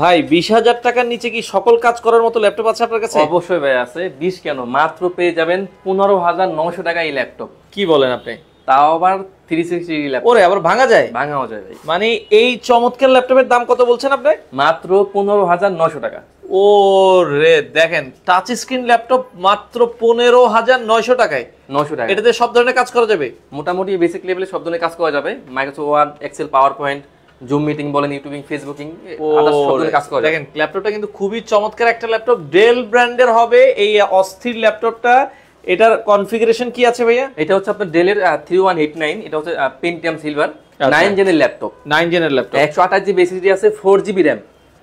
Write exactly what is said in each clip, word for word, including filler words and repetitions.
ভাই বিশ হাজার টাকার নিচে কি সকল কাজ করার মতো ল্যাপটপ আছে আপনার কাছে? অবশ্যই ভাই আছে। বিশ কেন, মাত্র পেয়ে যাবেন পনেরো হাজার নয়শো টাকা এই ল্যাপটপ। কি বলেন আপনি? তাও আবার তিন শো ষাট ডিগ্রি ল্যাপটপ। ওরে আবার ভাঙা যায়? ভাঙাও যায় ভাই। মানে এই চমৎকার ল্যাপটপের দাম কত বলছেন আপনি? মাত্র পনেরো হাজার নয়শো টাকা। ওরে দেখেন, টাচ স্ক্রিন ল্যাপটপ মাত্র পনেরো হাজার নয়শো টাকায়। নয়শো টাকা এটাতে সব ধরনের কাজ করা যাবে, মোটামুটি বেসিক লেভেলে সব ধরনের কাজ করা যাবে। Microsoft Word, Excel, PowerPoint, Zoom meeting বলেন, ইউটিউবিং, ফেসবুকিং, কাজ করে। দেখেন ল্যাপটপটা কিন্তু খুবই চমৎকার একটা ল্যাপটপ, ডেল ব্র্যান্ডের হবে এই অস্থির ল্যাপটপটা। এটার কনফিগারেশন কি আছে ভাইয়া? এটা হচ্ছে আপনার ডেলের থ্রি ওয়ান এইট নাইন, এটা হচ্ছে পেন্টিয়াম সিলভার, নাইন জেনের ল্যাপটপ। নাইন জেনের ল্যাপটপ, একশো আঠাশ জিবি এসএসডি আছে, four GB RAM,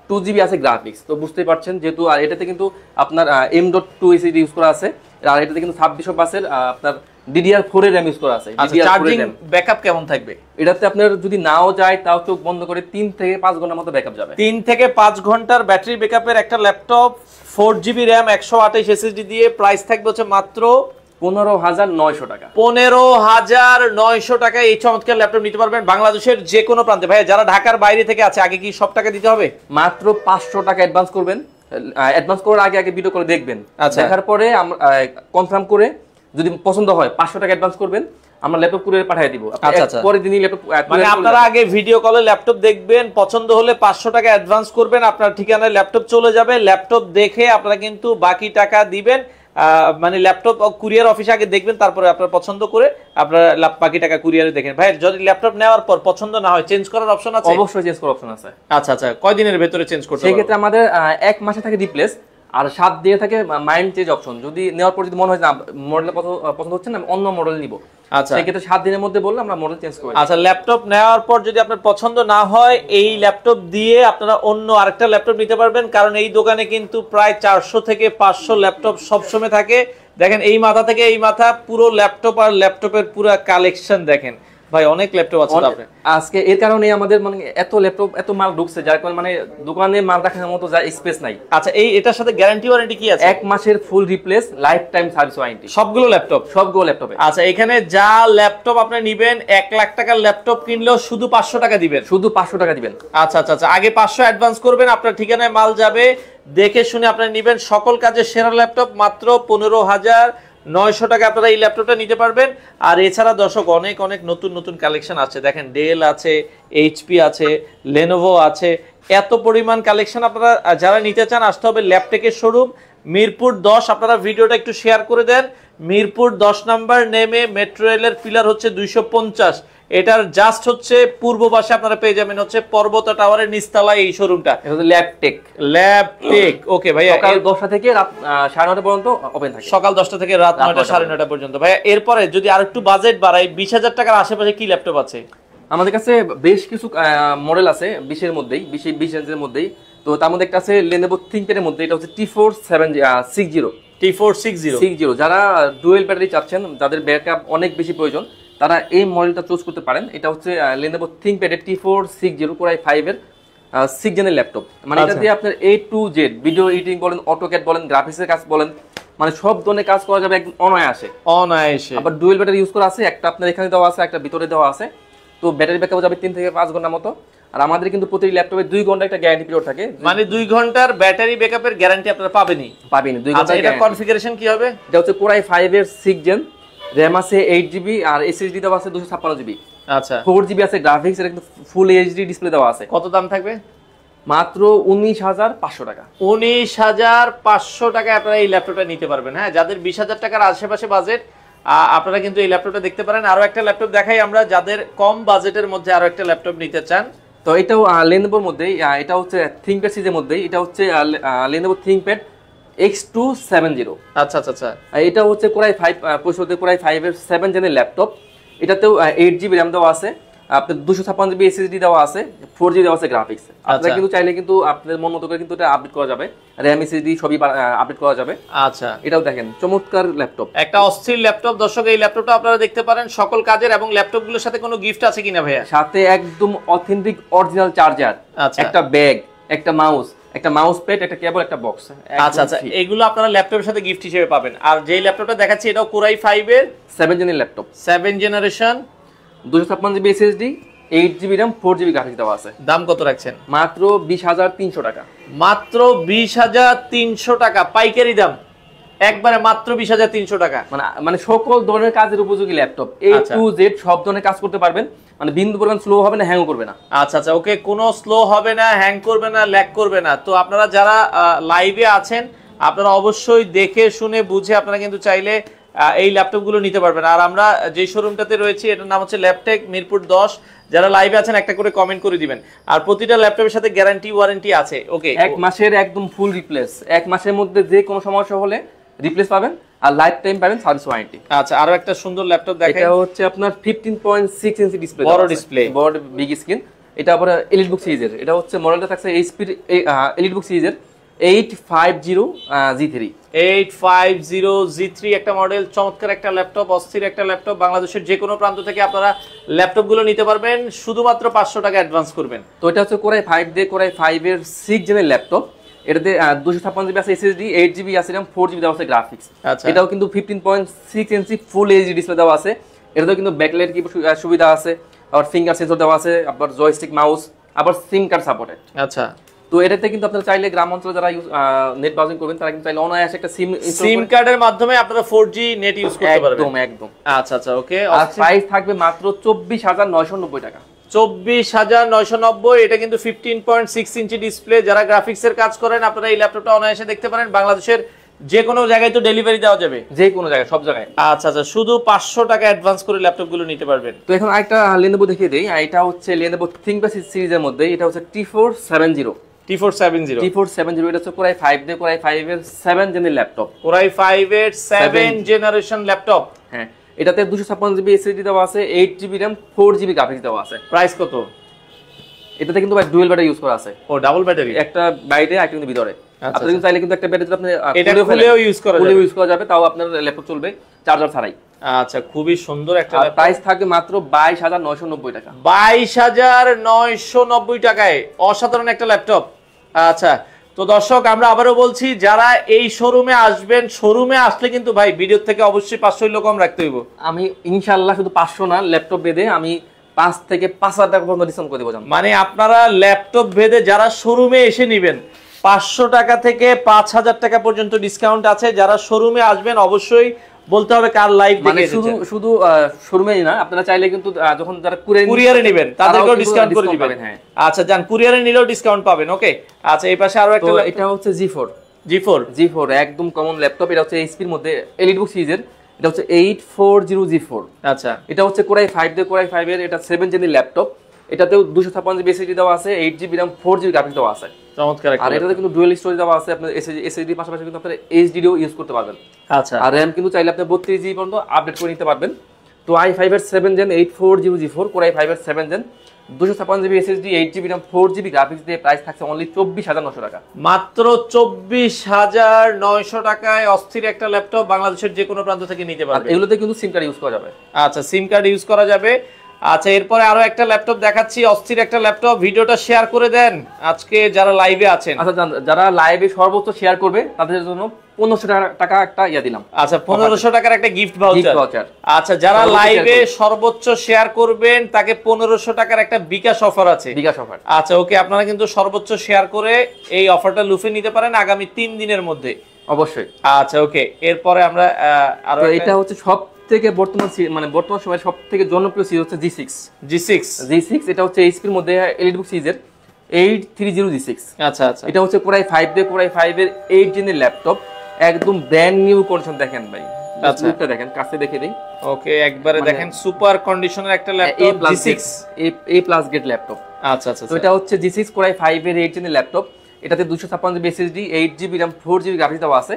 two GB আছে গ্রাফিক্স। তো বুঝতেই পারছেন যেহেতু, আর এটাতে কিন্তু আপনার M dot two SSD use করা আছে, আর এটাতে কিন্তু ছাব্বিশশো পাঁচের আপনার ডি ডি আর ফোর এর RAM ইউজ করা আছে। চার্জিং ব্যাকআপ কেমন থাকবে? এটাতে আপনার যদি নাও যায় তাও চোখ বন্ধ করে তিন থেকে পাঁচ ঘন্টার মতো ব্যাকআপ যাবে। তিন থেকে পাঁচ ঘন্টার ব্যাটারি ব্যাকআপের একটা ল্যাপটপ, ফোর জিবি RAM, একশো আঠাশ এসএসডি দিয়ে প্রাইস থাকবে হচ্ছে মাত্র পনেরো হাজার নয়শো টাকা। পনেরো হাজার নয়শো টাকা এই চমৎকার ল্যাপটপ নিতে পারবেন বাংলাদেশের যে কোনো প্রান্তে। ভাই যারা ঢাকার বাইরে থেকে আছে, আগে কি সব টাকা দিতে হবে? মাত্র পাঁচশো টাকা অ্যাডভান্স করবেন, অ্যাডভান্স করার আগে আগে ভিডিও করে দেখবেন, দেখার পরে কনফার্ম করে যদি পছন্দ হয় পাঁচশো টাকা অ্যাডভান্স করবেন, আমরা ল্যাপটপ কুরিয়ারে পাঠিয়ে দিব। পরের দিনই ল্যাপটপ, মানে আপনারা আগে ভিডিও কলে ল্যাপটপ দেখবেন, পছন্দ হলে পাঁচশো টাকা অ্যাডভান্স করবেন, আপনার ঠিকানায় ল্যাপটপ চলে যাবে। ল্যাপটপ দেখে আপনারা কিন্তু বাকি টাকা দিবেন, মানে ল্যাপটপ কুরিয়ার অফিসে আগে দেখবেন, তারপরে আপনার পছন্দ করে আপনারা বাকি টাকা কুরিয়ারে দেখেন। ভাই যদি ল্যাপটপ নেওয়ার পর পছন্দ না হয় চেঞ্জ করার অপশন আছে? অবশ্যই চেঞ্জ করার অপশন আছে। আচ্ছা আচ্ছা, কয়দিনের ভেতরে চেঞ্জ করতে হবে? সেক্ষেত্রে আমাদের এক মাসে থাকে রিপ্লেস, আর সাত দিয়ে থাকে মাইন্ড চেঞ্জ অপশন। যদি নেওয়ার পর যদি মনে হয় না মডেল পছন্দ হচ্ছে না, অন্য মডেল নিব, আচ্ছা সেক্ষেত্রে সাত দিনের মধ্যে বললে আমরা মডেল চেঞ্জ করি। আচ্ছা, ল্যাপটপ নেওয়ার পর যদি আপনার পছন্দ না হয়, এই ল্যাপটপ দিয়ে আপনারা অন্য আরেকটা ল্যাপটপ নিতে পারবেন, কারণ এই দোকানে কিন্তু প্রায় চারশো থেকে পাঁচশো ল্যাপটপ সবসময় থাকে। দেখেন এই মাথা থেকে এই মাথা পুরো ল্যাপটপ, আর ল্যাপটপের পুরো কালেকশন দেখেন ভাই, অনেক ল্যাপটপ আছে আপনার আজকে। এর কারণে আমাদের মানে এত ল্যাপটপ, এত মাল ঢুকছে, যার কারণে মানে দোকানে মাল রাখার মতো স্পেস নাই। আচ্ছা, এই এটার সাথে গ্যারান্টি ওয়ারেন্টি কি আছে? এক মাসের full replace, lifetime service warranty, সবগুলো ল্যাপটপ, সবগুলো ল্যাপটপে। আচ্ছা, এখানে যা ল্যাপটপ আপনি নেবেন, এক লাখ টাকার ল্যাপটপ কিনলেও শুধু পাঁচশো টাকা দিবেন, শুধু পাঁচশো টাকা দিবেন। আচ্ছা আচ্ছা আচ্ছা, আগে পাঁচশো অ্যাডভান্স করবেন, আপনার ঠিকানায় মাল যাবে, দেখে শুনে আপনি নেবেন। সকল কাজে সেরা ল্যাপটপ মাত্র পনেরো হাজার নয়শো টাকা আপনারা এই ল্যাপটপটা নিতে পারবেন। আর এছাড়া দর্শক অনেক অনেক নতুন নতুন কালেকশন আছে। দেখেন ডেল আছে, এইচপি আছে, লেনোভো আছে, এত পরিমাণ কালেকশন। আপনারা যারা নিতে চান আসতে হবে ল্যাপটেকের শোরুম, মিরপুর দশ। আপনারা ভিডিওটা একটু শেয়ার করে দেন। মিরপুর দশ নাম্বার নেমে মেট্রো রেলের পিলার হচ্ছে দুইশো পঞ্চাশ, এটার জাস্ট হচ্ছে পূর্ব পাশে আপনারা পেয়ে যাবেন হচ্ছে পর্বত টাওয়ারের নিচতলায় এই শোরুমটা, ল্যাপটেক। ল্যাপটেক ওকে ভাইয়া, সকাল দশটা থেকে রাত সাড়ে নটা পর্যন্ত ওপেন থাকে, সকাল দশটা থেকে রাত নয়টা সাড়ে নটা পর্যন্ত। ভাইয়া এরপরে যদি আর একটু বাজেট বাড়াই, বিশ হাজার টাকার আশেপাশে কি ল্যাপটপ আছে আমাদের কাছে? বেশ কিছু মডেল আছে বিশের মধ্যেই, বিশে বিশ ইঞ্চের মধ্যেই। তো তার মধ্যে একটা আছে লেনোভো থিংকপ্যাডের মধ্যে, এটা হচ্ছে T four seven six zero, T four six zero. যারা ডুয়েল ব্যাটারি চাচ্ছেন, যাদের ব্যাকআপ অনেক বেশি প্রয়োজন, তারা এই মডেলটা চুজ করতে পারেন। এটা হচ্ছে Lenovo ThinkPad T four six zero, Core i five এর সিক্স জেনের ল্যাপটপ। মানে এটা দিয়ে আপনার A to Z video editing বলেন, অটোক্যাড বলেন, গ্রাফিক্সের কাজ বলেন, মানে সব ধরনের কাজ করা যাবে একদম অনায়াসে। অনায়াসে আবার ডুয়েল ব্যাটারি ইউজ করা আছে, একটা আপনার এখানে দেওয়া আছে, একটা ভিতরে দেওয়া আছে। তো ব্যাটারি ব্যাকআপ যাবে তিন থেকে পাঁচ ঘন্টার মতো। আর আমাদের কিন্তু প্রতি ল্যাপটপে দুই ঘন্টা একটা গ্যারান্টি পিরিয়ড থাকে, মানে দুই ঘন্টার ব্যাটারি ব্যাকআপের গ্যারান্টি আপনারা পাবেনই পাবেনই দুই ঘন্টা। এটা কনফিগারেশন কি হবে? এটা হচ্ছে কোরাই ফাইভ এর সিক্স জেন, RAM আছে এইট জিবি, আর এসএসডি দেওয়া আছে দুইশো ছাপ্পান্ন জিবি, আচ্ছা ফোর জিবি আছে গ্রাফিক্স, এর কিন্তু ফুল এইচডি ডিসপ্লে দেওয়া আছে। কত দাম থাকবে? মাত্র উনিশ হাজার পাঁচশো টাকা। উনিশ হাজার পাঁচশো টাকায় আপনারা এই ল্যাপটপটা নিতে পারবেন। হ্যাঁ, যাদের বিশ হাজার টাকার আশেপাশে বাজেট, আপনারা কিন্তু এই ল্যাপটপটা দেখতে পারেন। আরো একটা ল্যাপটপ দেখাই আমরা, যাদের কম বাজেটের মধ্যে আরো একটা ল্যাপটপ নিতে চান। তো এটাও Lenovo মধ্যেই, এটা হচ্ছে থিংকপ্যাড সিরিজের মধ্যেই, এটা হচ্ছে Lenovo ThinkPad X two seven zero. আচ্ছা আচ্ছা, এটা হচ্ছে কোরাই ফাইভ পঁয়ষট্টি, কোরাই ফাইভ এর সেভেন জেনের ল্যাপটপ। এটাতেও এইট জিবি র্যাম দেওয়া আছে, আপনার দুশো ছাপ্পান্ন জিবি এসএসডি দেওয়া আছে, ফোর জি দেওয়া আছে গ্রাফিক্স। আপনারা কিন্তু চাইলে কিন্তু আপনাদের মন মতো করে কিন্তু এটা আপডেট করা যাবে, র্যাম এসএসডি সবই আপডেট করা যাবে। আচ্ছা, এটাও দেখেন চমৎকার ল্যাপটপ, একটা অস্থির ল্যাপটপ। দর্শক এই ল্যাপটপটা আপনারা দেখতে পারেন সকল কাজের। এবং ল্যাপটপগুলোর সাথে কোনো গিফট আছে কিনা ভাইয়া? সাথে একদম অথেন্টিক অরিজিনাল চার্জার, একটা ব্যাগ, একটা মাউস, একটা মাউস প্যাড, একটা কেবল, একটা বক্স। আচ্ছা আচ্ছা, এগুলো আপনারা ল্যাপটপের সাথে গিফট হিসেবে পাবেন। আর যেই ল্যাপটপটা দেখাচ্ছি এটাও কোরাই ফাইভ এর সেভেন জেনের ল্যাপটপ, সেভেন জেনারেশন, দুশো ছাপ্পান্ন জিবি এসএসডি, আট জিবি RAM চার জিবি গ্রাফিক্স দেওয়া আছে। দাম কত রাখছেন? মাত্র বিশ হাজার তিনশো টাকা। মাত্র বিশ হাজার তিনশো টাকা পাইকারি দাম, একবারে মাত্র বিশ হাজার তিনশো টাকা। মানে মানে সকল ধরনের কাজের উপযোগী ল্যাপটপ, A to Z সব ধরনের কাজ করতে পারবেন, মানে বিন্দু পরিমাণ স্লো হবে না, হ্যাংও করবে না। আচ্ছা আচ্ছা, ওকে, কোনো স্লো হবে না, হ্যাং করবে না, ল্যাগ করবে না। তো আপনারা যারা লাইভে আছেন আপনারা অবশ্যই দেখে শুনে বুঝে আপনারা কিন্তু চাইলে এই ল্যাপটপগুলো নিতে পারবেন। আর আমরা যে শোরুমটাতে রয়েছি এটার নাম হচ্ছে ল্যাপটেক, মিরপুর দশ। যারা লাইভে আছেন একটা করে কমেন্ট করে দিবেন। আর প্রতিটা ল্যাপটপের সাথে গ্যারান্টি ওয়ারেন্টি আছে, ওকে? এক মাসের একদম ফুল রিপ্লেস, এক মাসের মধ্যে যে কোনো সমস্যা হলে রিপ্লেস পাবেন, আর লাইফ টাইম পাবেন সার্ভিস ওয়ারেন্টি। আচ্ছা, আরো একটা সুন্দর ল্যাপটপ দেখাই, এটা হচ্ছে আপনার পনেরো পয়েন্ট ছয় ইঞ্চি ডিসপ্লে, বড় ডিসপ্লে, বড় বিগ স্ক্রিন। এটা আবার এলিটবুক সিরিজের, এটা হচ্ছে মডেলটা থাকছে এইচপি এলিটবুক সিরিজের আট পাঁচ শূন্য জি থ্রি। আট পাঁচ শূন্য জি থ্রি একটা মডেল, চমৎকার একটা ল্যাপটপ, অস্থির একটা ল্যাপটপ। বাংলাদেশের যে কোনো প্রান্ত থেকে আপনারা ল্যাপটপগুলো নিতে পারবেন, শুধুমাত্র পাঁচশো টাকা অ্যাডভান্স করবেন। তো এটা হচ্ছে কোরাই ফাইভ দিয়ে, কোরাই ফাইভের সিক্স জেনের ল্যাপটপ। এটাতে দুশো ছাপ্পান্ন জিবি আছে এসএসডি, এইট জিবি আছে র্যাম, ফোর জিবি দেওয়া আছে গ্রাফিক্স। এটাও কিন্তু fifteen point six inch full HD display দেওয়া আছে। এটাতেও কিন্তু ব্যাকলাইট কি সুবিধা আছে, আবার ফিঙ্গার সেন্সর দেওয়া আছে, আবার জয়স্টিক মাউস, আবার সিম কার্ড সাপোর্টেড। আচ্ছা, তো এটাতে কিন্তু আপনারা চাইলে গ্রাম অঞ্চলে যারা নেট ব্রাউজিং করবেন তারা কিন্তু চাইলে অনায়াসে একটা সিম সিম কার্ডের মাধ্যমে আপনারা ফোর জি নেট ইউজ করতে পারবেন, একদম একদম। আচ্ছা আচ্ছা, ওকে। আর প্রাইস থাকবে মাত্র চব্বিশ হাজার নয়শো নব্বই টাকা। চব্বিশ হাজার নয়শো নব্বই, এটা কিন্তু পনেরো পয়েন্ট ছয় ইঞ্চি ডিসপ্লে। যারা গ্রাফিক্সের কাজ করেন আপনারা এই ল্যাপটপটা অনায়াসে দেখতে পারেন। বাংলাদেশের যে কোনো জায়গায় তো ডেলিভারি দেওয়া যাবে, যে কোনো জায়গায়, সব জায়গায়। আচ্ছা আচ্ছা, শুধু পাঁচশো টাকা অ্যাডভান্স করে ল্যাপটপগুলো নিতে পারবেন। তো এখন আরেকটা Lenovo দেখিয়ে দেই, এটা হচ্ছে Lenovo ThinkPad সিরিজের মধ্যে, এটা হচ্ছে T four seven zero. T four seven zero T four seven zero এটা হচ্ছে কোরাই ফাইভ দিয়ে, কোরাই ফাইভ এর seven generation laptop, core i five এর সেভেন জেনারেশন ল্যাপটপ। হ্যাঁ, এটাতে দুশো ছাপ্পান্ন জিবি এসএসডি দেওয়া আছে, আট GB RAM, four GB graphics দেওয়া আছে। প্রাইস কত? এটাতে কিন্তু ভাই ডুয়াল ব্যাটারি ইউজ করা আছে। ও, ডাবল ব্যাটারি, একটা বাইরে আর একটা ভিতরে। আপনি কিন্তু চাইলে কিন্তু একটা ব্যাটারি আপনি এটা খুলেও ইউজ করা যাবে, খুলেও ইউজ করা যাবে, তাও আপনার ল্যাপটপ চলবে চার্জার ছাড়াই। আচ্ছা, খুবই সুন্দর একটা ল্যাপটপ। প্রাইস থাকবে মাত্র বাইশ হাজার নয়শো নব্বই টাকা। বাইশ হাজার নয়শো নব্বই টাকায় অসাধারণ একটা ল্যাপটপ। আচ্ছা, তো দর্শক আমরা আবারও বলছি যারা এই শোরুমে আসবেন, শোরুমে আসলে কিন্তু ভাই ভিডিওর থেকে অবশ্যই পাঁচশো লোক কম রাখতে হইব। আমি ইনশাআল্লাহ শুধু পাঁচশো না, ল্যাপটপ বেঁধে আমি পাঁচ থেকে পাঁচ হাজার টাকা পর্যন্ত ডিসকাউন্ট করে দেবো। মানে আপনারা ল্যাপটপ ভেদে যারা শোরুমে এসে নেবেন পাঁচশো টাকা থেকে পাঁচ হাজার টাকা পর্যন্ত ডিসকাউন্ট আছে। যারা শোরুমে আসবেন অবশ্যই বলতে হবে কার লাইভ দেখে, শুধু শুধু শোরুমেই না, আপনারা চাইলে কিন্তু যখন যারা কুরিয়ারে নেবেন তাদেরকেও ডিসকাউন্ট করে দিবেন। হ্যাঁ, আচ্ছা, যান কুরিয়ারে নিলেও ডিসকাউন্ট পাবেন, ওকে? আচ্ছা, এই পাশে আরো একটা, এটা হচ্ছে G four. G four G four একদম কমন ল্যাপটপ। এটা হচ্ছে এইচপির মধ্যে এলিটবুক সিরিজের, এটা হচ্ছে আট চার শূন্য জি ফোর। আচ্ছা, এটা হচ্ছে কোরাই ফাইভ দিয়ে, কোরাই ফাইভ এর এটা সেভেন জেনারেশন ল্যাপটপ। এটাতেও দুশো ছাপ্পান্ন জিবি এসএসডি দেওয়া আছে, আট GB RAM, four GB graphics দেওয়া আছে। চমৎকার। আর এটাতে কিন্তু ডুয়াল স্টোরেজ দেওয়া আছে, আপনি এসএসডি পাশাপাশি কিন্তু আপনি এইচডিও ইউজ করতে পারবেন। আচ্ছা, আর RAM কিন্তু চাইলে আপনি বত্রিশ জিবি পর্যন্ত আপডেট করে নিতে পারবেন। তো i five এর সেভেন gen আট চার শূন্য G four, Core i five এর সেভেন gen, দুশো ছাপ্পান্ন জিবি এসএসডি, আট GB RAM, four GB graphics দিয়ে প্রাইস থাকছে অনলি চব্বিশ হাজার নয়শো টাকা। মাত্র চব্বিশ হাজার নয়শো টাকায় অস্থির একটা ল্যাপটপ, বাংলাদেশের যে কোনো প্রান্ত থেকে নিতে পারবেন। এগুলোতে কিন্তু সিম কার্ড ইউজ করা যাবে। আচ্ছা, সিম কার্ড ইউজ করা যাবে। আচ্ছা, এরপরে আরো একটা ল্যাপটপ দেখাচ্ছি, অস্থির একটা ল্যাপটপ। ভিডিওটা শেয়ার করে দেন আজকে যারা লাইভে আছেন। আচ্ছা, যারা লাইভে সর্বোচ্চ শেয়ার করবে তাদের জন্য পনেরোশো টাকা একটা ইয়া দিলাম। আচ্ছা, পনেরোশো টাকার একটা গিফট ভাউচার। আচ্ছা, যারা লাইভে সর্বোচ্চ শেয়ার করবেন তাকে পনেরোশো টাকার একটা বিকাশ অফার আছে, বিকাশ অফার। আচ্ছা, ওকে, আপনারা কিন্তু সর্বোচ্চ শেয়ার করে এই অফারটা লুফে নিতে পারেন আগামী তিন দিনের মধ্যে, অবশ্যই। আচ্ছা, ওকে, এরপরে আমরা আরো, এটা হচ্ছে সব থেকে বর্তমান মানে বর্তমান সময়ের সব থেকে জনপ্রিয় সিরিজ হচ্ছে G six. G six G six এটা হচ্ছে এইচপির মধ্যে এলিটবুক সিরিজের আট তিন শূন্য জি সিক্স। আচ্ছা আচ্ছা, এটা হচ্ছে কোরাই ফাইভ দিয়ে, কোরাই ফাইভ এর এইট জেনের ল্যাপটপ, একদম ব্র্যান্ড নিউ কন্ডিশন। দেখেন ভাই, আচ্ছা, দেখেন কাছে দেখে দেই, ওকে, একবারে দেখেন সুপার কন্ডিশনের একটা laptop, G six A plus grade laptop. আচ্ছা আচ্ছা, তো এটা হচ্ছে জি সিক্স কোরাই ফাইভ এর এইট জেনের ল্যাপটপ। এটাতে দুশো ছাপ্পান্ন জিবি এসএসডি, আট GB RAM, four GB graphics দেওয়া আছে।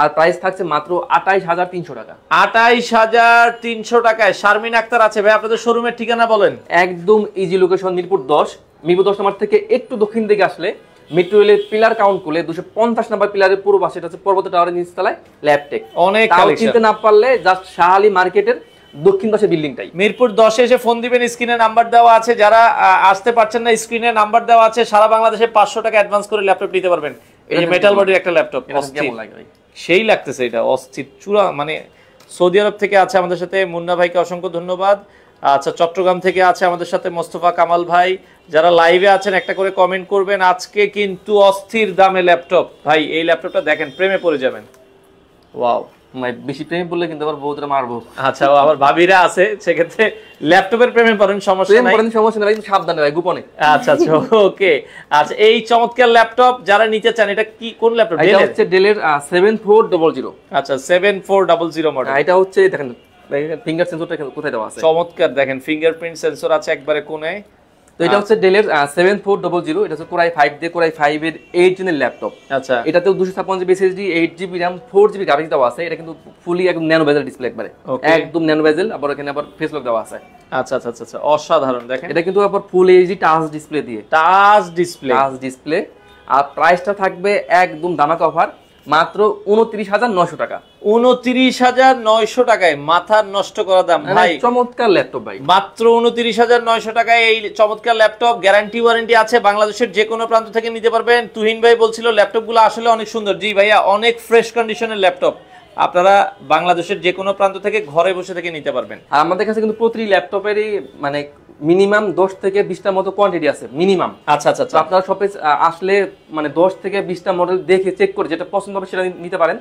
আর প্রাইস থাকছে মাত্র আঠাইশ হাজার তিনশো টাকা। আঠাইশ হাজার তিনশো টাকায় শারমিন আক্তার আছে। ভাই, আপনাদের শোরুমের ঠিকানা বলেন। একদম ইজি লোকেশন, মিরপুর দশ। মিরপুর দশ নম্বর থেকে একটু দক্ষিণ দিকে আসলে মেট্রো রেলের পিলার কাউন্ট করলে দুশো পঞ্চাশ নম্বর পিলারের পুরো পাশে, এটা হচ্ছে পর্বত টাওয়ারের নিচতলায় ল্যাপটেক। অনেক চিনতে না পারলে জাস্ট শাহ আলী মার্কেটের দক্ষিণ পাশে বিল্ডিংটাই। মিরপুর দশে এসে ফোন দিবেন, স্ক্রিনে নাম্বার দেওয়া আছে। যারা আসতে পারছেন না, স্ক্রিনে নাম্বার দেওয়া আছে। সারা বাংলাদেশে পাঁচশো টাকা অ্যাডভান্স করে ল্যাপটপ নিতে পারবেন। এই যে মেটাল বডির একটা ল্যাপটপ, কেমন লাগে ভাই? সেই লাগতেছে, এটা অস্থির চূড়া। মানে সৌদি আরব থেকে আছে আমাদের সাথে মুন্না ভাইকে অসংখ্য ধন্যবাদ। আচ্ছা, চট্টগ্রাম থেকে আছে আমাদের সাথে মোস্তফা কামাল ভাই। যারা লাইভে আছেন একটা করে কমেন্ট করবেন। আজকে কিন্তু অস্থির দামে ল্যাপটপ ভাই, এই ল্যাপটপটা দেখেন প্রেমে পড়ে যাবেন। ওয়াও, বেশি প্রেমে পড়লে কিন্তু আবার বউদের মারবো। আচ্ছা, আবার ভাবিরা আছে, সেক্ষেত্রে ল্যাপটপের প্রেমে পড়েন সমস্যা নাই, সমস্যা নাই, সাবধানে ভাই, গোপনে। আচ্ছা আচ্ছা, ওকে। আচ্ছা, এই চমৎকার ল্যাপটপ যারা নিতে চান, এটা কি কোন ল্যাপটপ? এটা হচ্ছে ডেলের সেভেন ফোর জিরো জিরো। আচ্ছা, seven four zero zero model. এটা হচ্ছে দেখেন ফিঙ্গার সেন্সরটা কোথায় দেওয়া আছে, চমৎকার দেখেন ফিঙ্গারপ্রিন্ট সেন্সর আছে একবারে কোণে। তো এটা হচ্ছে ডেলের সেভেন ফোর জিরো জিরো। এটা হচ্ছে কোরাই ফাইভ দিয়ে কোরাই ফাইভ এর এইট জেনের ল্যাপটপ। আচ্ছা, এটাতেও দুশো ছাপ্পান্ন GB SSD, eight GB RAM, four GB graphics দেওয়া আছে। এটা কিন্তু ফুলি একদম ন্যানো বেজেল ডিসপ্লে, একবারে একদম ন্যানো বেজেল। আবার এখানে আবার ফেস লক দেওয়া আছে। আচ্ছা আচ্ছা আচ্ছা, অসাধারণ দেখেন। এটা কিন্তু আবার ফুল এইচডি টাচ ডিসপ্লে দিয়ে, টাচ ডিসপ্লে টাচ ডিসপ্লে। আর প্রাইসটা থাকবে একদম ধামাকা অফার, মাত্র উনত্রিশ হাজার নয়শো টাকা। উনত্রিশ হাজার নয়শো টাকায় মাথা নষ্ট করা দাম ভাই, চমৎকার ল্যাপটপ ভাই। মাত্র উনত্রিশ হাজার নয়শো টাকায় এই চমৎকার ল্যাপটপ, গ্যারান্টি ওয়ারেন্টি আছে, বাংলাদেশের যে কোনো প্রান্ত থেকে নিতে পারবেন। তুহিন ভাই বলছিল ল্যাপটপগুলো আসলে অনেক সুন্দর। জি ভাইয়া, অনেক ফ্রেশ কন্ডিশনের ল্যাপটপ, আপনারা বাংলাদেশের যে কোনো প্রান্ত থেকে ঘরে বসে থেকে নিতে পারবেন। আর আমাদের কাছে কিন্তু প্রতি ল্যাপটপেরই মানে মিনিমাম দশ থেকে বিশটার মতো কোয়ান্টিটি আছে মিনিমাম। আচ্ছা আচ্ছা, আপনারা শপে আসলে মানে দশ থেকে বিশটা মডেল দেখে চেক করে যেটা পছন্দ হবে সেটা নিতে পারেন।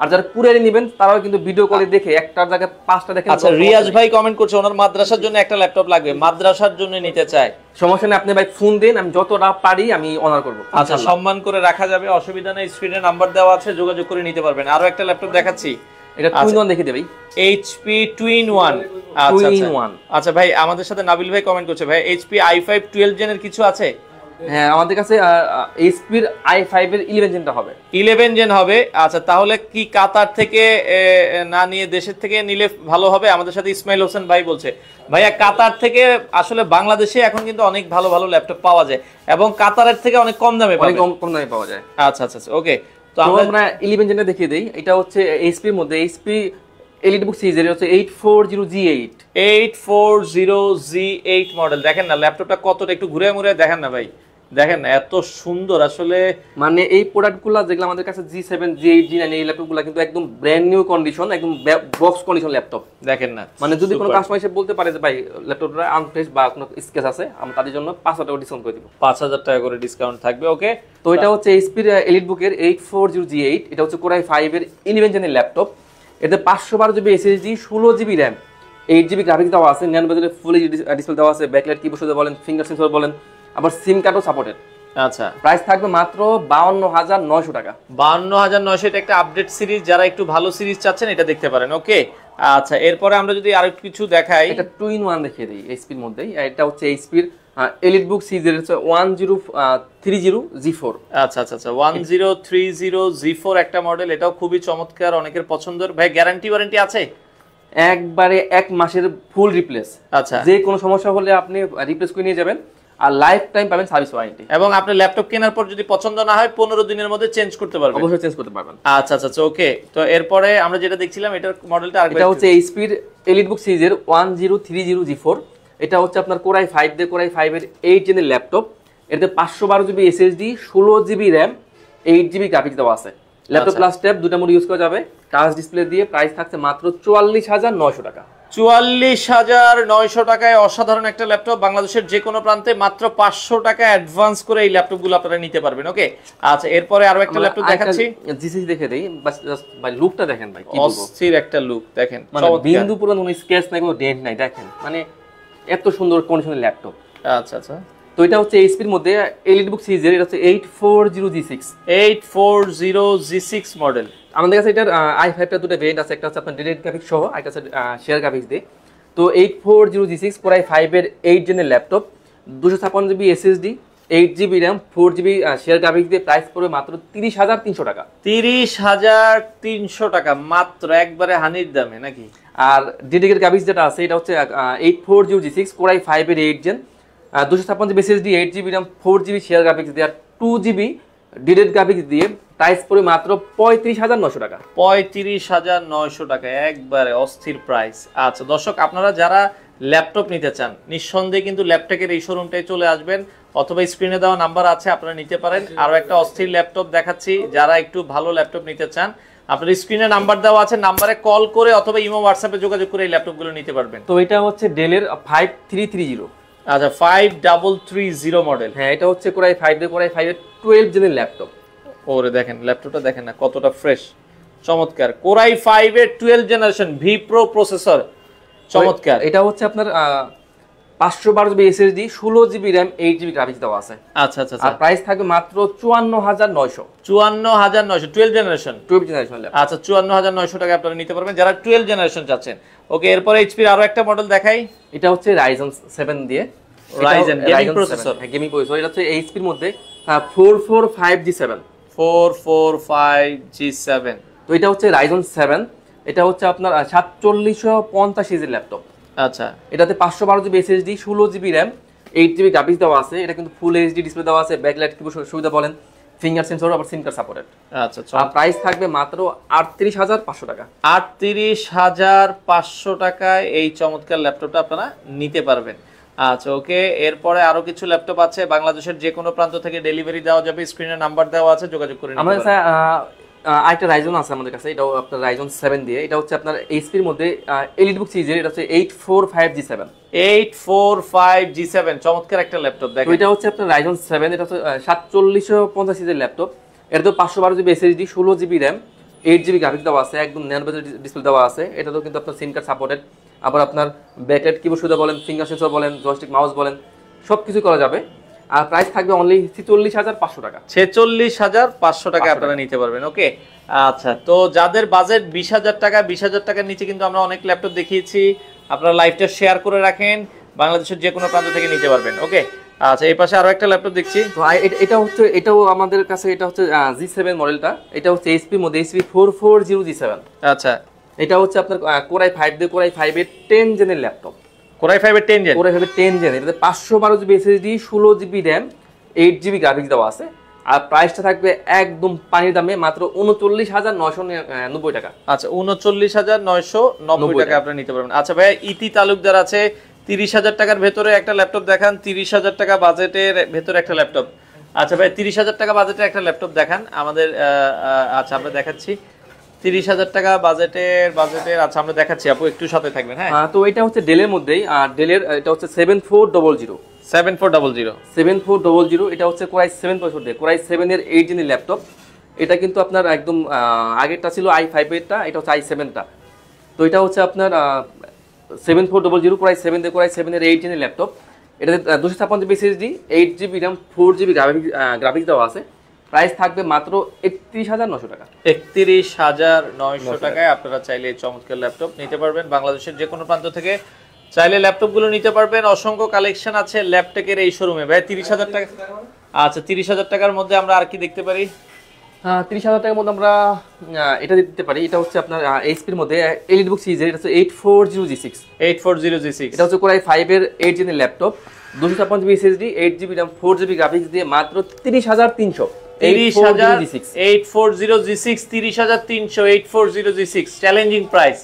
আর যারা কুরিয়ারে নেবেন তারাও কিন্তু ভিডিও কলে দেখে একটার জায়গায় পাঁচটা দেখেন। আচ্ছা, রিয়াজ ভাই কমেন্ট করছে ওনার মাদ্রাসার জন্য একটা ল্যাপটপ লাগবে, মাদ্রাসার জন্য নিতে চায়। সমস্যা নেই, আপনি ভাই ফোন দেন, আমি যতটা পারি আমি অনার করব। আচ্ছা, সম্মান করে রাখা যাবে, অসুবিধা নেই। স্ক্রিনে নাম্বার দেওয়া আছে, যোগাযোগ করে নিতে পারবেন। আরো একটা ল্যাপটপ দেখাচ্ছি, এটা টুইন ওয়ান দেখিয়ে দে ভাই, এইচপি টুইন ওয়ান। আচ্ছা আচ্ছা আচ্ছা ভাই, আমাদের সাথে নাবিল ভাই কমেন্ট করছে, ভাই এইচপি আই ফাইভ টুয়েলভ জেনের কিছু আছে? হ্যাঁ, আমাদের কাছে এইচপি এর আই ফাইভ এর ইলেভেন জেনটা হবে, ইলেভেন জেন হবে। আচ্ছা, তাহলে কি কাতার থেকে না নিয়ে দেশের থেকে নিলে ভালো হবে? আমাদের সাথে ইসমাইল হোসেন ভাই বলছে, ভাইয়া কাতার থেকে আসলে বাংলাদেশে এখন কিন্তু অনেক ভালো ভালো ল্যাপটপ পাওয়া যায় এবং কাতারের থেকে অনেক কম দামে পাওয়া যায়, অনেক কম দামে পাওয়া যায়। আচ্ছা আচ্ছা, ওকে। তো আমরা ইলেভেন জেনটা দেখিয়ে দেই। এটা হচ্ছে এইচপি এর মধ্যে এইচপি এলিটবুক সিরিজ, এর হচ্ছে eight four zero G eight, eight four zero G eight model. দেখেন না ল্যাপটপটা কতটা, একটু ঘুরে ঘুরে দেখেন না ভাই, দেখেন না এত সুন্দর। আসলে মানে এই প্রোডাক্টগুলো যেগুলো আমাদের কাছে G seven G eight G nine এই ল্যাপটপগুলো কিন্তু একদম ব্র্যান্ড নিউ কন্ডিশন, একদম বক্স কন্ডিশন ল্যাপটপ। দেখেন না, মানে যদি কোনো কাস্টমার এসে বলতে পারে যে ভাই ল্যাপটপটা আনফ্রেশ বা কোনো স্ক্র্যাচ আছে, আমি তাদের জন্য পাঁচ হাজার টাকা ডিসকাউন্ট করে দিব। পাঁচ হাজার টাকা করে ডিসকাউন্ট থাকবে, ওকে। তো এটা হচ্ছে এইচপি এলিটবুক এর eight four zero G eight. এটা হচ্ছে কোরাই ফাইভ এর ইলেভেন জেনের ল্যাপটপ। এতে পাঁচশো বারো জিবি এসএসডি, ষোলো GB RAM, eight GB graphics দেওয়া আছে, ন্যানো বেজেলের ফুল ডিসপ্লে দেওয়া আছে, ব্যাকলাইট কিবোর্ড বলেন, ফিঙ্গার সেন্সর বলেন, আবার সিম কার্ডও সাপোর্টেড। আচ্ছা, প্রাইস থাকবে মাত্র বাউন্ন হাজার নয়শো টাকা, বাউন্ন হাজার নয়শো। এটা একটা আপডেট সিরিজ, যারা একটু ভালো সিরিজ চাচ্ছেন এটা দেখতে পারেন, ওকে। আচ্ছা, এরপরে আমরা যদি আরেকটু কিছু দেখাই, এটা টু ইন ওয়ান দেখিয়ে দিই এইচপির মধ্যেই। এটা হচ্ছে এইচপির এলিটবুক সিরিজ, এর হচ্ছে one zero three zero G four. আচ্ছা আচ্ছা আচ্ছা, one zero three zero G four একটা মডেল, এটাও খুবই চমৎকার, অনেকের পছন্দের। ভাই গ্যারান্টি ওয়ারেন্টি আছে? একবারে এক মাসের ফুল রিপ্লেস। আচ্ছা, যে কোনো সমস্যা হলে আপনি রিপ্লেস করে নিয়ে যাবেন। আর লাইফ টাইম পাবেন সার্ভিস ওয়ারেন্টি, এবং আপনি ল্যাপটপ কেনার পর যদি পছন্দ না হয় পনেরো দিনের মধ্যে চেঞ্জ করতে পারবেন, অবশ্যই চেঞ্জ করতে পারবেন। আচ্ছা আচ্ছা, ওকে। তো এরপরে আমরা যেটা দেখছিলাম, এটার মডেলটা আরেকবার, এটা হচ্ছে এইচপি এলিটবুক সিরিজ এর one zero three zero G four. এটা হচ্ছে আপনার কোরাই ফাইভ দিয়ে কোরাই ফাইভ এর এইট জেনের ল্যাপটপ। এটাতে পাঁচশো বারো জিবি এসএসডি, ষোলো GB RAM, eight GB graphics দেওয়া আছে। ল্যাপটপ প্লাস ট্যাব দুটা মোড ইউজ করা যাবে, টাচ ডিসপ্লে দিয়ে। প্রাইস থাকছে মাত্র চুয়াল্লিশ হাজার নয়শো টাকা, চুয়াল্লিশ হাজার নয়শো টাকায় অসাধারণ একটা ল্যাপটপ। বাংলাদেশের যে কোনো প্রান্তে মাত্র পাঁচশো টাকা অ্যাডভান্স করে এই ল্যাপটপগুলো আপনারা নিতে পারবেন, ওকে। আচ্ছা, এরপরে আরো একটা ল্যাপটপ দেখাচ্ছি, জিসি দেখে দেই। বাস জাস্ট ভাই লুকটা দেখেন ভাই, কি বলবো, অস্থির একটা লুক দেখেন, মানে বিন্দু পুরো কোনো স্ক্র্যাচ নাই, কোনো ডেন্ট নাই, দেখেন মানে এত সুন্দর কন্ডিশনের ল্যাপটপ। আচ্ছা আচ্ছা, তো এটা হচ্ছে এইচপির মধ্যে এলিটবুক সিরিজের, এটা হচ্ছে eight four zero G six, eight four zero G six model. আমাদের কাছে এটার আই ফাইভ টা দুটো ভেরিয়েন্ট আছে, একটা হচ্ছে আপনার ডিরেক্ট গ্রাফিক্স সহ, আর একটা হচ্ছে শেয়ার গ্রাফিক্স দিয়ে। তো eight four zero G six core i five এর এইট জেনের ল্যাপটপ, দুশো ছাপ্পান্ন GB SSD, eight GB RAM, four GB share graphics দিয়ে। প্রাইস পড়বে মাত্র তিরিশ হাজার তিনশো টাকা, তিরিশ হাজার তিনশো টাকা মাত্র, একবারে হানির দামে নাকি। আর ডিডিকের গ্রাফিক্স যেটা আছে, এটা হচ্ছে eight four zero G six core i five এর এইট জেন, দুশো ছাপ্পান্ন GB SSD, eight GB RAM, four GB share graphics দিয়ে, আর টু জিবি ডিডেড গ্রাফিক্স দিয়ে। প্রাইস পড়ে মাত্র পঁয়ত্রিশ হাজার নয়শো টাকা, পঁয়ত্রিশ হাজার নয়শো টাকা, একবারে অস্থির প্রাইস। আচ্ছা দর্শক, আপনারা যারা ল্যাপটপ নিতে চান নিঃসন্দেহে কিন্তু ল্যাপটপের এই শোরুমটায় চলে আসবেন, অথবা স্ক্রিনে দেওয়া নাম্বার আছে, আপনারা নিতে পারেন। আরও একটা অস্থির ল্যাপটপ দেখাচ্ছি, যারা একটু ভালো ল্যাপটপ নিতে চান আপনার স্ক্রিনে নাম্বার দেওয়া আছে, নাম্বারে কল করে অথবা ইমো হোয়াটসঅ্যাপে যোগাযোগ করে এই ল্যাপটপগুলো নিতে পারবেন। তো এটা হচ্ছে ডেলের ফাইভ থ্রি থ্রি জিরো, আচ্ছা five three three zero model. হ্যাঁ, এটা হচ্ছে কোরাই ফাইভ দিয়ে কোরাই ফাইভ এর টুয়েলভ জেনের ল্যাপটপ। ওরে দেখেন ল্যাপটপটা দেখেন না কতটা ফ্রেশ, চমৎকার। কোরাই ফাইভ এর twelve generation V pro processor, চমৎকার। এটা হচ্ছে আপনার পাঁচশো বারো জিবি এসএসডি, ষোলো GB RAM, eight GB graphics দেওয়া আছে। আচ্ছা আচ্ছা, আর প্রাইস থাকবে মাত্র চুয়ান্ন হাজার নয়শো চুয়ান্ন হাজার নয়শো টুয়েলভ জেনারেশন টুয়েলভ জেনারেশন আচ্ছা, চুয়ান্ন হাজার নয়শো টাকা আপনারা নিতে পারবেন যারা টুয়েলভ জেনারেশন চাচ্ছেন। ওকে, এরপরে এইচপির আরো একটা মডেল দেখাই। এটা হচ্ছে রাইজন সেভেন দিয়ে Ryzen gaming processor, gaming processor. এটা হচ্ছে এইচপির মধ্যে four four five G seven four four five G seven তো এটা হচ্ছে রাইজন সেভেন। এটা হচ্ছে আপনার সাতচল্লিশশো পঞ্চাশ ইঞ্চির ল্যাপটপ। আচ্ছা, এটাতে পাঁচশো বারো জিবি এসএসডি, ষোলো GB RAM, eight GB graphics দেওয়া আছে। এটা কিন্তু ফুল এইচডি ডিসপ্লে দেওয়া আছে, ব্যাকলাইট কিবোর্ড সুবিধা বলেন, ফিঙ্গার সেন্সর, আবার সিম কার্ড সাপোর্টেড। আচ্ছা, আর প্রাইস থাকবে মাত্র আটত্রিশ হাজার পাঁচশো টাকা আটত্রিশ হাজার পাঁচশো টাকায় এই চমৎকার ল্যাপটপটা আপনারা নিতে পারবেন। আচ্ছা, ওকে। এরপরে আরো কিছু ল্যাপটপ আছে, বাংলাদেশের যে কোনো প্রান্ত থেকে ডেলিভারি দেওয়া যাবে। স্ক্রিনে নাম্বার দেওয়া আছে, যোগাযোগ করে নিতে পারবেন। আরেকটা রাইজন আছে আমাদের কাছে, এটাও আপনার রাইজন সেভেন দিয়ে। এটা হচ্ছে আপনার এইচপির মধ্যে এলিটবুক সিরিজের, এটা হচ্ছে eight four five G seven eight four five G seven চমৎকার একটা ল্যাপটপ দেখেন। এটা হচ্ছে আপনার রাইজন সেভেন, এটা হচ্ছে সাতচল্লিশশো পঞ্চাশ সিরিজের ল্যাপটপ। এটা তো পাঁচশো বারো জিবি এসএসডি, ষোলো GB RAM, eight GB graphics দেওয়া আছে, একদম ন্যানোবাজার ডিসপ্লে দেওয়া আছে। এটা তো কিন্তু আপনার সিম কার্ড সাপোর্টেড, আবার আপনার ব্যাকলাইট কিবোর্ড সুবিধা বলেন, ফিঙ্গার সেন্সর বলেন, জয়স্টিক মাউস বলেন, সব কিছু করা যাবে। আর প্রাইস থাকবে অনলি ছেচল্লিশ হাজার পাঁচশো টাকা ছেচল্লিশ হাজার পাঁচশো টাকা আপনারা নিতে পারবেন। ওকে, আচ্ছা। তো যাদের বাজেট বিশ হাজার টাকা বিশ হাজার টাকার নিচে কিন্তু আমরা অনেক ল্যাপটপ দেখিয়েছি, আপনারা লাইভটা শেয়ার করে রাখেন, বাংলাদেশের যে কোনো প্রান্ত থেকে নিতে পারবেন। ওকে, আচ্ছা। এই পাশে আরও একটা ল্যাপটপ দেখছি, এটা হচ্ছে এটাও আমাদের কাছে। এটা হচ্ছে জি সেভেন মডেলটা, এটা হচ্ছে এইচপির মধ্যে HP four four zero G seven. আচ্ছা, এটা হচ্ছে আপনার কোরাই ফাইভ দিয়ে কোরাই ফাইভ এর টেন জেনের ল্যাপটপ। কোরাই ফাইভ এর টেন জেন কোরাই ফাইভ এর টেন জেন এটাতে পাঁচশো বারো জিবি এসএসডি, ষোলো GB RAM, eight GB graphics দেওয়া আছে। আর প্রাইসটা থাকবে একদম পানির দামে, মাত্র উনচল্লিশ হাজার নয়শো নব্বই টাকা। আচ্ছা, উনচল্লিশ হাজার নয়শো নব্বই টাকা আপনারা নিতে পারবেন। আচ্ছা ভাইয়া, ইতি তালুকদার আছে, তিরিশ হাজার টাকার ভেতরে একটা ল্যাপটপ দেখান। তিরিশ হাজার টাকা বাজেটের ভেতরে একটা ল্যাপটপ। আচ্ছা ভাই, তিরিশ হাজার টাকা বাজেটের একটা ল্যাপটপ দেখান আমাদের। আচ্ছা, আমরা দেখাচ্ছি তিরিশ হাজার টাকা বাজেটের বাজেটের আচ্ছা আমরা দেখাচ্ছি, আপু একটু সাথে থাকবেন। হ্যাঁ, তো এটা হচ্ছে ডেলের মধ্যেই, আর ডেলের এটা হচ্ছে seven four double zero seven four double zero seven four double zero এটা হচ্ছে কোরাই সেভেন পয়সা দিয়ে কোরাই সেভেন এর এইট জিনের ল্যাপটপ। এটা কিন্তু আপনার একদম আগেরটা ছিল আই ফাইভ এরটা, এটা হচ্ছে আই সেভেনটা। তো এটা হচ্ছে আপনার seven four double zero core i seven দিয়ে কোরাই সেভেন এর এইট জিনের ল্যাপটপ। এটাতে দুশো ছাপ্পান্ন GB SSD, eight GB RAM, four GB graphics graphics দেওয়া আছে। প্রাইস থাকবে মাত্র একত্রিশ হাজার নয়শো টাকা একত্রিশ হাজার নয়শো টাকায় আপনারা চাইলে চমৎকার ল্যাপটপ নিতে পারবেন। বাংলাদেশের যে কোনো প্রান্ত থেকে চাইলে ল্যাপটপগুলো নিতে পারবেন। অসংখ্য কালেকশন আছে ল্যাপটপের এই শোরুমে। ভাই তিরিশ হাজার টাকা আচ্ছা তিরিশ হাজার টাকার মধ্যে আমরা আর কি দেখতে পারি? হ্যাঁ, তিরিশ হাজার টাকার মধ্যে আমরা এটা দেখতে পারি। এটা হচ্ছে আপনার এইচপির মধ্যে এলিটবুক সিরিজের, এটা হচ্ছে eight four zero G six eight four zero G six এটা হচ্ছে কোরাই ফাইভ এর এইট জিবি ল্যাপটপ, দুশো ছাপ্পান্ন GB SSD, eight GB RAM, four GB graphics দিয়ে মাত্র তিরিশ হাজার তিনশো eight four zero G six challenging price.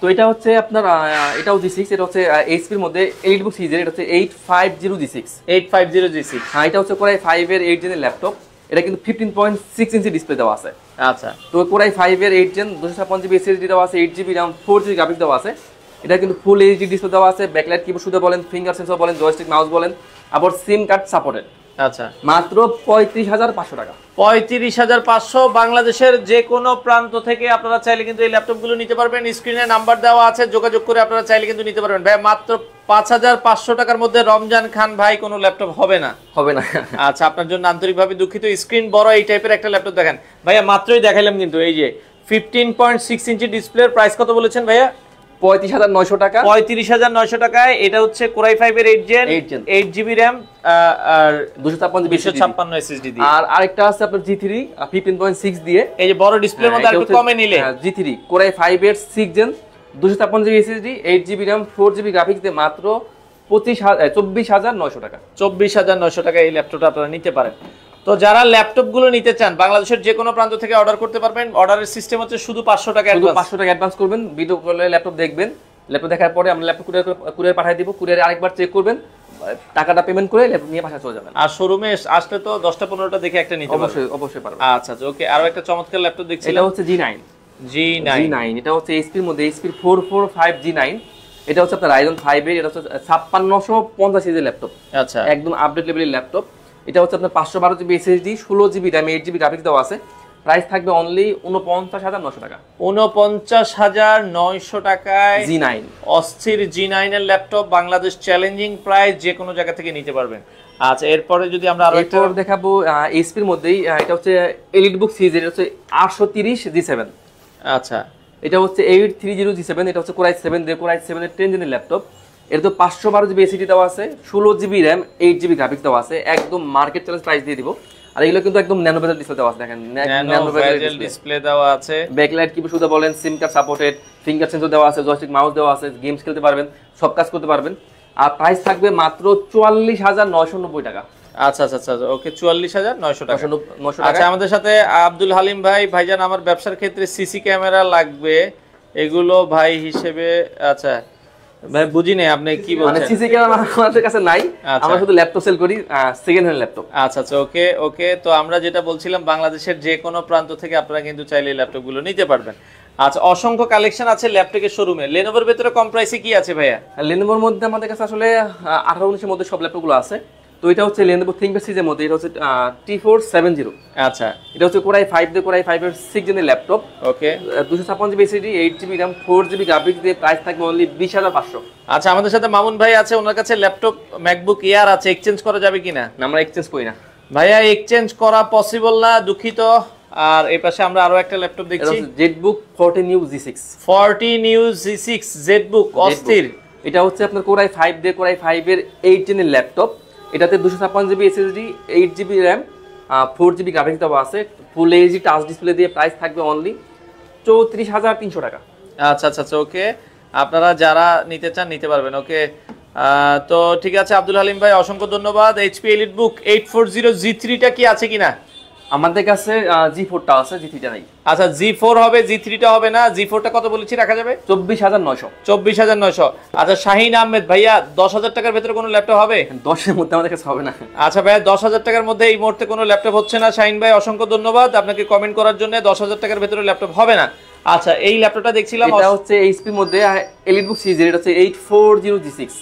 তো এটা হচ্ছে আপনার এটাও জি সিক্স, এটা হচ্ছে এইচপির মধ্যে এলিটবুক সিরিজের, এটা হচ্ছে eight five zero G six eight five zero G six. হ্যাঁ, এটা হচ্ছে কোরাই ফাইভ এর এইট জেনের ল্যাপটপ। এটা কিন্তু fifteen point six inch display দেওয়া আছে। আচ্ছা, তো কোরাই ফাইভ এর এইট জেন, দুশো ছাপ্পান্ন জিবি এসএসডি দেওয়া আছে, eight GB RAM, four GB graphics দেওয়া আছে। এটা কিন্তু ফুল এইচডি ডিসপ্লে দেওয়া আছে, ব্যাকলাইট কিবোর্ড সুবিধা বলেন, ফিঙ্গার সেন্সর বলেন, জয়স্টিক মাউস বলেন, আবার সিম কার্ড সাপোর্টেড। আচ্ছা, মাত্র পঁয়ত্রিশ হাজার পাঁচশো টাকা পঁয়ত্রিশ হাজার পাঁচশো বাংলাদেশের যে কোনো প্রান্ত থেকে আপনারা চাইলে কিন্তু এই ল্যাপটপগুলো নিতে পারবেন। স্ক্রিনে নাম্বার দেওয়া আছে, যোগাযোগ করে আপনারা চাইলে কিন্তু নিতে পারবেন। ভাই, মাত্র পাঁচ হাজার পাঁচশো টাকার মধ্যে রমজান খান ভাই কোনো ল্যাপটপ হবে না হবে না আচ্ছা, আপনার জন্য আন্তরিকভাবে দুঃখিত। স্ক্রিন বড় এই টাইপের একটা ল্যাপটপ দেখেন ভাইয়া, মাত্রই দেখাইলাম কিন্তু। এই যে ফিফটিন পয়েন্ট সিক্স ইঞ্চি ডিসপ্লের প্রাইস কত বলেছেন ভাইয়া? পঁয়ত্রিশ হাজার নয়শো টাকা পঁয়ত্রিশ হাজার নয়শো টাকায় এটা হচ্ছে কোরাই ফাইভ এর eight gen, eight GB RAM, আর দুশো ছাপ্পান্ন দুশো ছাপ্পান্ন এসএসডি দিয়ে। আর আরেকটা আছে আপনার G three fifteen point six দিয়ে, এই যে বড় ডিসপ্লের মধ্যে একটু কমে নিলে জি থ্রি কোরাই ফাইভ এর সিক্স জেন, দুশো ছাপ্পান্ন GB SSD, eight GB RAM, four GB graphics দিয়ে মাত্র পঁচিশ হাজার চব্বিশ হাজার নয়শো টাকা চব্বিশ হাজার নয়শো টাকা এই ল্যাপটপটা আপনারা নিতে পারেন। তো যারা ল্যাপটপগুলো নিতে চান বাংলাদেশের যে কোনো প্রান্ত থেকে অর্ডার করতে পারবেন। অর্ডারের সিস্টেম হচ্ছে শুধু পাঁচশো টাকা পাঁচশো টাকা অ্যাডভান্স করবেন, ভিডিও কলে ল্যাপটপ দেখবেন, ল্যাপটপ দেখার পরে আমরা ল্যাপটপ কুরিয়ার কুরিয়ার পাঠিয়ে দেবো। কুরিয়ারে আরেকবার চেক করবেন, টাকাটা পেমেন্ট করে ল্যাপটপ নিয়ে বাসা চলে যাবেন। আর শোরুমে আসলে তো দশটা পনেরোটা দেখে একটা নিতে পারবেন, অবশ্যই অবশ্যই পারবেন। আচ্ছা ওকে, আর একটা চমৎকার ল্যাপটপ দেখছি, এটা হচ্ছে জি নাইন জি নাইন। এটা হচ্ছে এইচপির মধ্যে এইচপির four four five G nine. এটা হচ্ছে আপনার রাইজন ফাইভ এর, এটা হচ্ছে ছাপ্পান্নশো পঞ্চাশ সিরিজের ল্যাপটপ। আচ্ছা একদম আপডেট লেভেলের ল্যাপটপ। এটা হচ্ছে আপনার পাঁচশো বারো জিবি এসএসডি, ষোলো GB RAM, eight GB graphics দেওয়া আছে। প্রাইস থাকবে অনলি উনপঞ্চাশ হাজার নয়শো টাকা। উনপঞ্চাশ হাজার নয়শো টাকায় জি নাইন, অস্থির জি নাইন এর ল্যাপটপ, বাংলাদেশ চ্যালেঞ্জিং প্রাইস, যে কোনো জায়গা থেকে নিতে পারবেন। আচ্ছা এরপরে যদি আমরা আরো একটা দেখাবো এইচপির মধ্যেই, এটা হচ্ছে এলিটবুক সিরিজ, এটা হচ্ছে আটশো তিরিশ জি সেভেন। আচ্ছা এটা হচ্ছে eight three zero G seven, এটা হচ্ছে কোরাই সেভেন দিয়ে কোরাই সেভেন এর টেন জেনের ল্যাপটপ। এটা তো পাঁচশো বারো জিবি এসএসডি দেওয়া আছে, ষোলো GB RAM, eight GB graphics দেওয়া আছে, একদম মার্কেট চ্যালেঞ্জ প্রাইস দিয়ে দিব। আর এগুলো কিন্তু একদম ন্যানো ভেজেল ডিসপ্লে দেওয়া আছে, দেখেন ন্যানো ভেজেল ডিসপ্লে দেওয়া আছে, ব্যাকলাইট কিবোর্ড সুবিধা বলেন, SIM card supported, finger sensor দেওয়া আছে, জয়স্টিক মাউস দেওয়া আছে, গেমস খেলতে পারবেন, সব কাজ করতে পারবেন। আর প্রাইস থাকবে মাত্র চুয়াল্লিশ হাজার নয়শো নব্বই টাকা। আচ্ছা আচ্ছা আচ্ছা ওকে, চুয়াল্লিশ হাজার নয়শো টাকা। আচ্ছা আমাদের সাথে আব্দুল হালিম ভাই, ভাইজান আমার ব্যবসার ক্ষেত্রে সিসি ক্যামেরা লাগবে, এগুলো ভাই হিসেবে আচ্ছা ভাই বুঝি নাই আপনি কি বলছেন, মানে সিসি ক্যামেরা আমাদের কাছে নাই, আমরা শুধু ল্যাপটপ সেল করি, সেকেন্ড হ্যান্ড ল্যাপটপ। আচ্ছা আচ্ছা ওকে ওকে, তো আমরা যেটা বলছিলাম বাংলাদেশের যে কোনো প্রান্ত থেকে আপনারা কিন্তু চাইলে ল্যাপটপগুলো নিতে পারবেন। আচ্ছা অসংখ্য কালেকশন আছে ল্যাপটপের শোরুমে। লেনোভোর ভিতরে কম প্রাইসে কি আছে ভাইয়া? লেনোভোর মধ্যে আমাদের কাছে আসলে আঠারো উনিশ এর মধ্যে সব ল্যাপটপগুলো আছে। তো এটা হচ্ছে লেনোভো থিংকপ্যাড সিরিজের মধ্যে, এটা হচ্ছে টি ফোর সেভেন জিরো। আচ্ছা এটা হচ্ছে কোরাই ফাইভ দিয়ে কোরাই ফাইভ এর সিক্স জেনের ল্যাপটপ। ওকে দুইশো ছাপ্পান্ন GB SSD, eight GB RAM, four GB graphics দিয়ে প্রাইস থাকবে অনলি বিশ হাজার পাঁচশো। আচ্ছা আমাদের সাথে মামুন ভাই আছে, ওনার কাছে ল্যাপটপ ম্যাকবুক এয়ার আছে, এক্সচেঞ্জ করা যাবে কিনা? না আমরা এক্সচেঞ্জ করি না ভাইয়া, এক্সচেঞ্জ করা পসিবল না, দুঃখিত। আর এই পাশে আমরা আরো একটা ল্যাপটপ দেখছি, ZBook forty new G six, forty new G six ZBook অস্থির। এটা হচ্ছে আপনার কোরাই ফাইভ দিয়ে কোরাই ফাইভ এর এইট জেনের ল্যাপটপ। এটাতে দুইশো ছাপ্পান্ন GB SSD, eight GB RAM, four GB graphics দেওয়া আছে, ফুল এইচডি টাচ ডিসপ্লে দিয়ে প্রাইস থাকবে অনলি চৌত্রিশ হাজার তিনশো টাকা। আচ্ছা আচ্ছা আচ্ছা ওকে, আপনারা যারা নিতে চান নিতে পারবেন। ওকে তো ঠিক আছে আব্দুল হালিম ভাই, অসংখ্য ধন্যবাদ। HP EliteBook eight four zero G three টা কি আছে কিনা? আমাদের কাছে জি ফোর টা আছে, জি থ্রি টা নাই। আচ্ছা জি ফোর হবে, জি থ্রি টা হবে না। জি ফোর টা কত বলেছি রাখা যাবে? চব্বিশ হাজার নয়শো। চব্বিশ হাজার নয়শো। আচ্ছা শাহিন আহমেদ ভাইয়া, দশ হাজার টাকার ভিতরে কোনো ল্যাপটপ হবে? দশ এর মধ্যে আমাদের কাছে হবে না। আচ্ছা ভাইয়া দশ হাজার টাকার মধ্যে এই মুহূর্তে কোনো ল্যাপটপ হচ্ছে না। শাহিন ভাই অসংখ্য ধন্যবাদ আপনাকে কমেন্ট করার জন্য। দশ হাজার টাকার ভিতরে ল্যাপটপ হবে না। আচ্ছা এই ল্যাপটপটা দেখছিলাম, এটা হচ্ছে এইচপি এর মধ্যে এলিটবুক সিরিজ, এটা হচ্ছে eight four zero G six.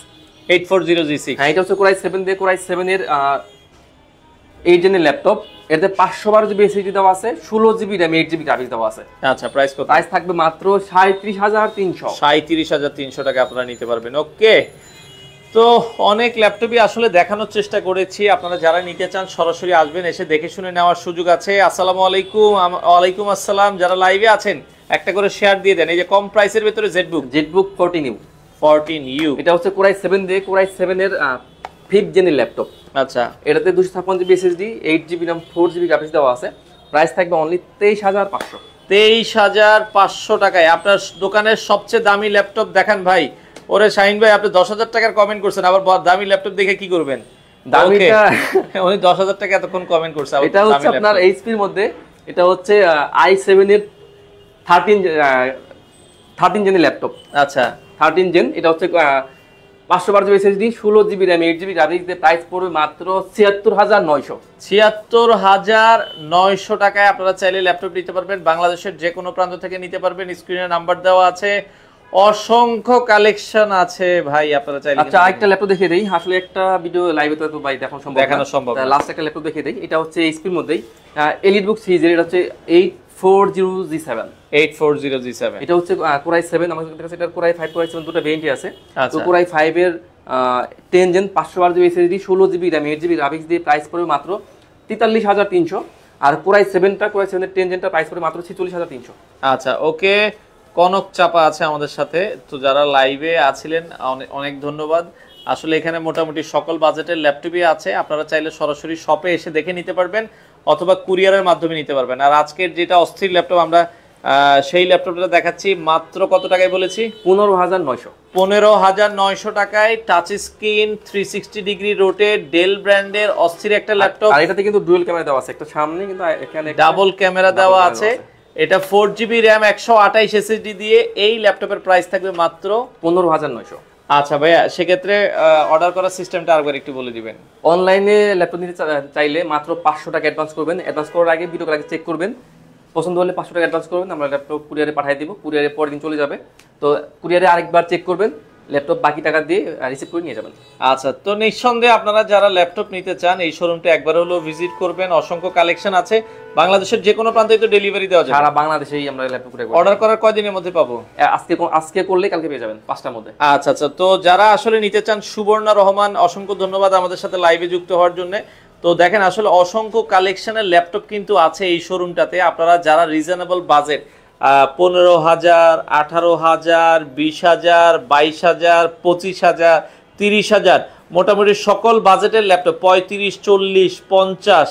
Eight four zero G six হ্যাঁ, এটা হচ্ছে কোরাই সেভেন দিয়ে কোরাই সেভেন এর এইট জেনের ল্যাপটপ। এতে পাঁচশো বারো জিবি এসএসডি দেওয়া আছে, ষোলো GB RAM, eight GB graphics দেওয়া আছে। আচ্ছা প্রাইস কত? প্রাইস থাকবে মাত্র সাঁইত্রিশ হাজার তিনশো। সাঁইত্রিশ হাজার তিনশো টাকা আপনারা নিতে পারবেন। ওকে তো অনেক ল্যাপটপই আসলে দেখানোর চেষ্টা করেছি, আপনারা যারা নিতে চান সরাসরি আসবেন, এসে দেখে শুনে নেওয়ার সুযোগ আছে। আসসালামু আলাইকুম। ওয়ালাইকুম আসসালাম। যারা লাইভে আছেন একটা করে শেয়ার দিয়ে দেন। এই যে কম প্রাইসের ভিতরে ZBook ZBook fourteen U fourteen U, এটা হচ্ছে কোরাই সেভেন দিয়ে কোরাই সেভেন এর ফিফথ জেনের ল্যাপটপ। আচ্ছা এটাতে দুইশো ছাপ্পান্ন GB SSD, eight GB RAM, four GB graphics দেওয়া আছে। প্রাইস থাকবে অনলি তেইশ হাজার পাঁচশো। তেইশ হাজার পাঁচশো টাকায় আপনার দোকানের সবচেয়ে দামি ল্যাপটপ দেখান ভাই। ওরে শাহিন ভাই আপনি দশ হাজার টাকার কমেন্ট করছেন, আবার দামি ল্যাপটপ দেখে কি করবেন? দামিটা উনি দশ হাজার টাকা এতক্ষণ কমেন্ট করছে। এটা হচ্ছে আপনার এইচপি এর মধ্যে, এটা হচ্ছে আই সেভেন এর থার্টিন থার্টিন জেনের ল্যাপটপ। আচ্ছা থার্টিন জেন, এটা হচ্ছে পাঁচশো বারো জিবি এসএসডি, ষোলো GB RAM, eight GB graphics দিয়ে প্রাইস পড়বে মাত্র ছিয়াত্তর হাজার নয়শো। ছিয়াত্তর হাজার নয়শো টাকায় আপনারা চাইলে ল্যাপটপ নিতে পারবেন, বাংলাদেশের যে কোনো প্রান্ত থেকে নিতে পারবেন। স্ক্রিনে নাম্বার দেওয়া আছে, অসংখ্য কালেকশন আছে ভাই আপনারা চাইলে। আচ্ছা একটা ল্যাপটপ দেখিয়ে দেই, আসলে একটা ভিডিও লাইভে তো ভাই দেখানো সম্ভব দেখানো সম্ভব লাস্ট একটা ল্যাপটপ দেখিয়ে দেই। এটা হচ্ছে এইচপির মধ্যেই এলিটবুক সিরিজ, এটা হচ্ছে eight four zero G seven eight four zero G seven এটা হচ্ছে কোরাই সেভেন। আমাদের কাছে এটা কোরাই ফাইভ কোরাই সেভেন দুটো ভেরিয়েন্টই আছে। তো কোরাই ফাইভ এর টেন জেন, পাঁচশো বারো জিবি এসএসডি, ষোলো GB RAM, eight GB graphics দিয়ে প্রাইস পড়বে মাত্র তেতাল্লিশ হাজার তিনশো। আর কোরাই সেভেনটা কোরাই সেভেন এর টেন জেনটা প্রাইস পড়বে মাত্র ছেচল্লিশ হাজার তিনশো। আচ্ছা ওকে, কনক চাপা আছে আমাদের সাথে। তো যারা লাইভে আছিলেন অনেক ধন্যবাদ। আসলে এখানে মোটামুটি সকল বাজেটের ল্যাপটপই আছে, আপনারা চাইলে সরাসরি শপে এসে দেখে নিতে পারবেন অথবা কুরিয়ারের মাধ্যমে নিতে পারবেন। আর আজকের যেটা অস্থির ল্যাপটপ আমরা সেই ল্যাপটপটা দেখাচ্ছি মাত্র কত টাকায় বলেছি? পনেরো হাজার নয়শো। পনেরো হাজার নয়শো টাকায় touch screen, three sixty degree rotate, Dell ব্র্যান্ডের অস্থির একটা ল্যাপটপ। আর এটাতে কিন্তু ডুয়াল ক্যামেরা দেওয়া আছে, একটা সামনে কিন্তু এখানে ডাবল ক্যামেরা দেওয়া আছে। এটা ফোর জিবি র্যাম, একশো আঠাইশ এসএসডি দিয়ে এই ল্যাপটপের প্রাইস থাকবে মাত্র পনেরো হাজার নয়শো। আচ্ছা ভাইয়া, সেক্ষেত্রে অর্ডার করার সিস্টেমটা আরবার একটু বলে দিবেন। অনলাইনে ল্যাপটপ নিতে চাইলে মাত্র পাঁচশো টাকা অ্যাডভান্স করবেন, অ্যাডভান্স করার আগে ভিডিও করার আগে চেক করবেন, পছন্দ হলে পাঁচশো টাকা অ্যাডভান্স করবেন, আমরা ল্যাপটপ কুরিয়ারে পাঠিয়ে দেবো, কুরিয়ারে পরের দিন চলে যাবে, তো কুরিয়ারে আরেকবার চেক করবেন, ল্যাপটপ বাকি টাকা দিয়ে রিসিভ করে নিয়ে যাবেন। আচ্ছা, তো নিঃসন্দেহে আপনারা যারা ল্যাপটপ নিতে চান এই শোরুমটা একবার হলেও ভিজিট করবেন, অসংখ্য কালেকশন আছে, বাংলাদেশের যে কোনো প্রান্তে তো ডেলিভারি দেওয়া যায়, সারা বাংলাদেশেই আমরা ল্যাপটপ করে। অর্ডার করার কয়দিনের মধ্যে পাবো? আজকে আজকে করলে কালকে পেয়ে যাবেন পাঁচটার মধ্যে। আচ্ছা আচ্ছা, তো যারা আসলে নিতে চান, সুবর্ণা রহমান অসংখ্য ধন্যবাদ আমাদের সাথে লাইভে যুক্ত হওয়ার জন্য। তো দেখেন আসলে অসংখ্য কালেকশনের ল্যাপটপ কিন্তু আছে এই শোরুমটাতে, আপনারা যারা রিজনেবল বাজেট পনেরো হাজার, আঠারো হাজার, বিশ হাজার, বাইশ হাজার, পঁচিশ হাজার, তিরিশ হাজার, মোটামুটি সকল বাজেটের ল্যাপটপ পঁয়ত্রিশ, চল্লিশ, পঞ্চাশ,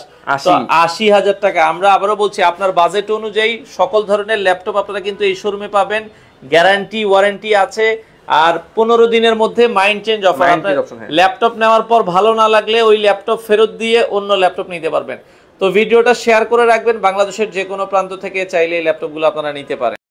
আশি হাজার টাকা, আমরা আবারও বলছি আপনার বাজেট অনুযায়ী সকল ধরনের ল্যাপটপ আপনারা কিন্তু এই শোরুমে পাবেন, গ্যারান্টি ওয়ারেন্টি আছে, আর পনেরো দিনের মধ্যে মাইন্ড চেঞ্জ অফার, ল্যাপটপ নেওয়ার পর ভালো না লাগলে ওই ল্যাপটপ ফেরত দিয়ে অন্য ল্যাপটপ নিতে পারবেন। তো ভিডিওটা শেয়ার করে রাখবেন, বাংলাদেশের যে কোনো প্রান্ত থেকে চাইলে এই ল্যাপটপগুলো আপনারা নিতে পারেন।